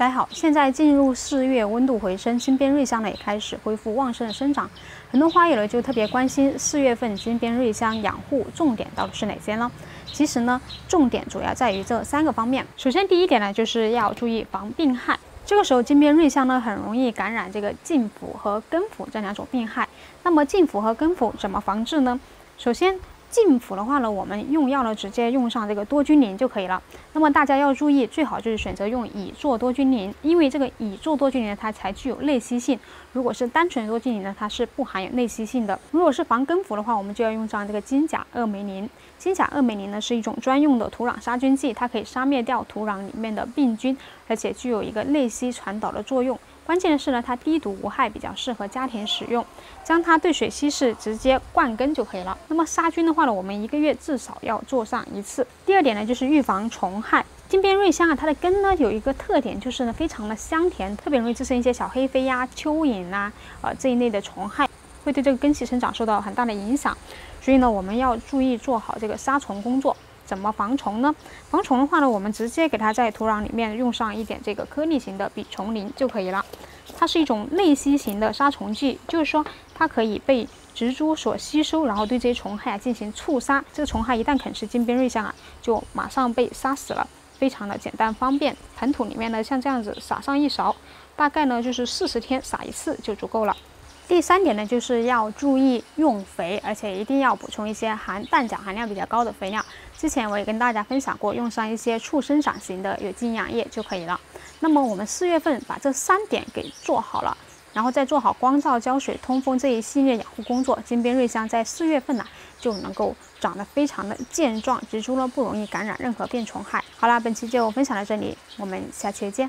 大家好，现在进入4月，温度回升，金边瑞香呢也开始恢复旺盛的生长。很多花友呢就特别关心4月份金边瑞香养护重点到底是哪些呢？其实呢，重点主要在于这3个方面。首先，第一点呢，就是要注意防病害。 这个时候，金边瑞香呢很容易感染这个茎腐和根腐这2种病害。那么茎腐和根腐怎么防治呢？首先，茎腐的话呢，我们用药呢直接用上这个多菌灵就可以了。那么大家要注意，最好就是选择用乙唑多菌灵，因为这个乙唑多菌灵它才具有内吸性。如果是单纯多菌灵呢，它是不含有内吸性的。如果是防根腐的话，我们就要用上这个金甲二霉灵。 金甲二霉灵呢是一种专用的土壤杀菌剂，它可以杀灭掉土壤里面的病菌，而且具有一个内吸传导的作用。关键的是呢，它低毒无害，比较适合家庭使用，将它兑水稀释，直接灌根就可以了。那么杀菌的话呢，我们1个月至少要做上1次。第2点呢，就是预防虫害。 金边瑞香啊，它的根呢有一个特点，就是呢非常的香甜，特别容易滋生一些小黑飞呀、蚯蚓啦、这一类的虫害，会对这个根系生长受到很大的影响。 所以呢，我们要注意做好这个杀虫工作。怎么防虫呢？防虫的话呢，我们直接给它在土壤里面用上一点这个颗粒型的比虫灵就可以了。它是一种内吸型的杀虫剂，就是说它可以被植株所吸收，然后对这些虫害啊进行触杀。这个虫害一旦啃食金边瑞香啊，就马上被杀死了，非常的简单方便。盆土里面呢，像这样子撒上1勺，大概呢就是40天撒1次就足够了。 第3点呢，就是要注意用肥，而且一定要补充一些氮钾含量比较高的肥料。之前我也跟大家分享过，用上一些促生长型的有机营养液就可以了。那么我们4月份把这3点给做好了，然后再做好光照、浇水、通风这一系列养护工作，金边瑞香在4月份呢就能够长得非常的健壮，植株呢不容易感染任何变虫害。好啦，本期就分享到这里，我们下期见。